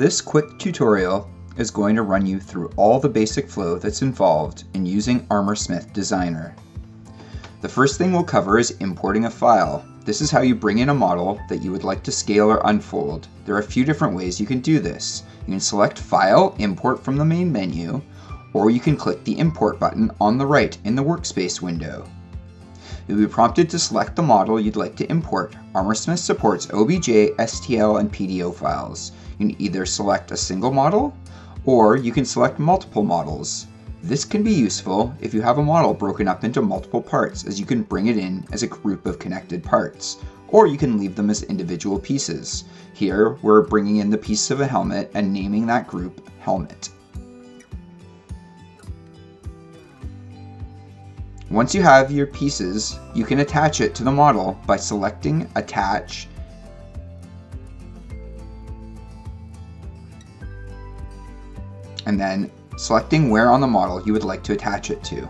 This quick tutorial is going to run you through all the basic flow that's involved in using Armorsmith Designer. The first thing we'll cover is importing a file. This is how you bring in a model that you would like to scale or unfold. There are a few different ways you can do this. You can select File, Import from the main menu, or you can click the Import button on the right in the workspace window. You'll be prompted to select the model you'd like to import. Armorsmith supports OBJ, STL, and PDO files. You can either select a single model, or you can select multiple models. This can be useful if you have a model broken up into multiple parts, as you can bring it in as a group of connected parts, or you can leave them as individual pieces. Here, we're bringing in the piece of a helmet and naming that group helmet. Once you have your pieces, you can attach it to the model by selecting Attach, and then selecting where on the model you would like to attach it to.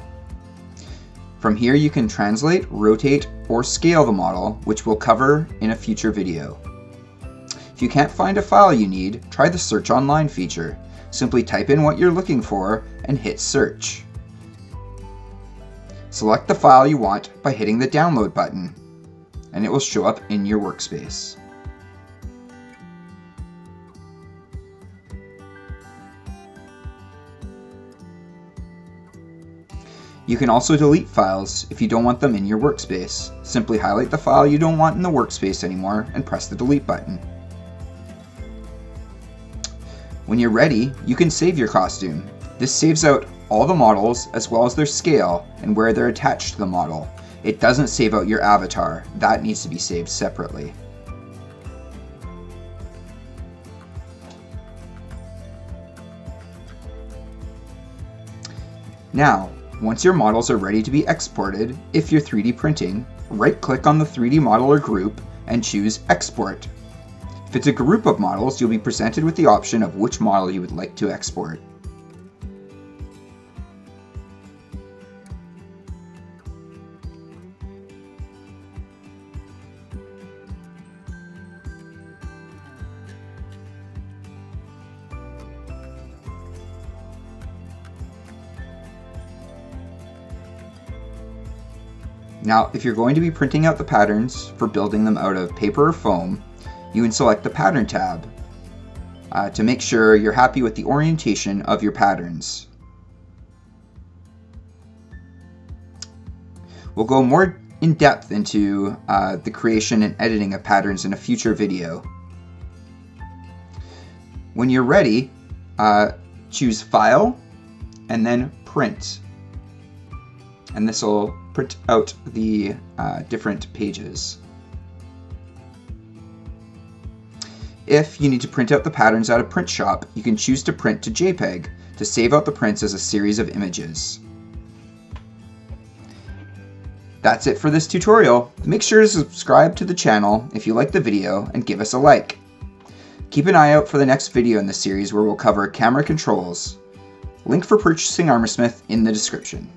From here you can translate, rotate, or scale the model, which we'll cover in a future video. If you can't find a file you need, try the Search Online feature. Simply type in what you're looking for and hit search. Select the file you want by hitting the download button, and it will show up in your workspace. You can also delete files if you don't want them in your workspace. Simply highlight the file you don't want in the workspace anymore and press the delete button. When you're ready, you can save your costume. This saves out all the models as well as their scale and where they're attached to the model. It doesn't save out your avatar. That needs to be saved separately. Now, once your models are ready to be exported, if you're 3D printing, right-click on the 3D model or group and choose Export. If it's a group of models, you'll be presented with the option of which model you would like to export. Now, if you're going to be printing out the patterns for building them out of paper or foam, you can select the Pattern tab to make sure you're happy with the orientation of your patterns. We'll go more in depth into the creation and editing of patterns in a future video. When you're ready, choose File and then Print. And this will print out the different pages. If you need to print out the patterns out of Print Shop, you can choose to print to JPEG to save out the prints as a series of images. That's it for this tutorial. Make sure to subscribe to the channel if you like the video and give us a like. Keep an eye out for the next video in the series where we'll cover camera controls. Link for purchasing Armorsmith in the description.